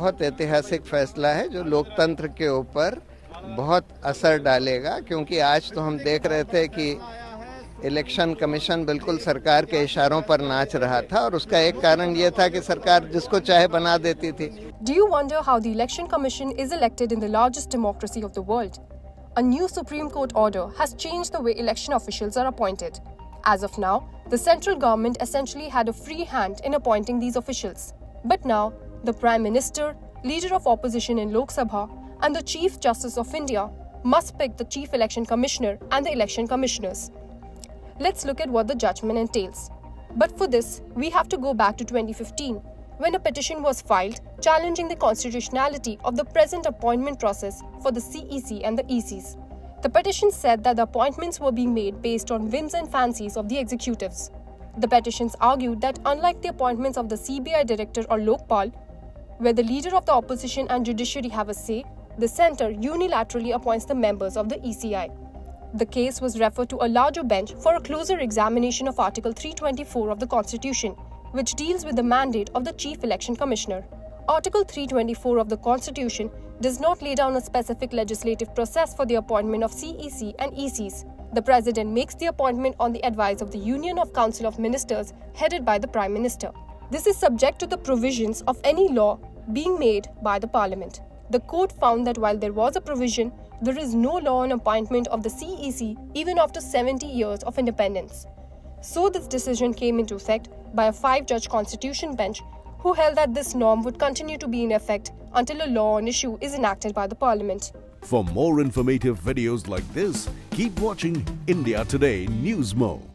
बहुत ऐतिहासिक फैसला है जो लोकतंत्र के ऊपर बहुत असर डालेगा, क्योंकि आज तो हम देख रहे थे कि इलेक्शन कमीशन बिल्कुल सरकार के इशारों पर नाच रहा था और उसका एक कारण यह था कि सरकार जिसको चाहे बना देती थी। Do you wonder how the Election Commission is elected in the largest democracy of the world? A new Supreme Court order has changed the way election officials are appointed. As of now, the central government essentially had a free hand in appointing these officials. But now, the Prime Minister, leader of opposition in Lok Sabha, and the Chief Justice of India must pick the Chief Election Commissioner and the Election Commissioners. Let's look at what the judgment entails. But for this, we have to go back to 2015, when a petition was filed challenging the constitutionality of the present appointment process for the CEC and the ECs. The petition said that the appointments were being made based on whims and fancies of the executives. The petitions argued that unlike the appointments of the CBI Director or Lokpal, where the leader of the opposition and judiciary have a say, the centre unilaterally appoints the members of the ECI. The case was referred to a larger bench for a closer examination of Article 324 of the Constitution, which deals with the mandate of the Chief Election Commissioner. Article 324 of the Constitution does not lay down a specific legislative process for the appointment of CEC and ECs. The President makes the appointment on the advice of the Union of Council of Ministers, headed by the Prime Minister. This is subject to the provisions of any law being made by the Parliament. The court found that while there was a provision, there is no law on appointment of the CEC even after 70 years of independence. So this decision came into effect by a 5-judge constitution bench who held that this norm would continue to be in effect until a law on issue is enacted by the Parliament. For more informative videos like this, keep watching India Today News Mo.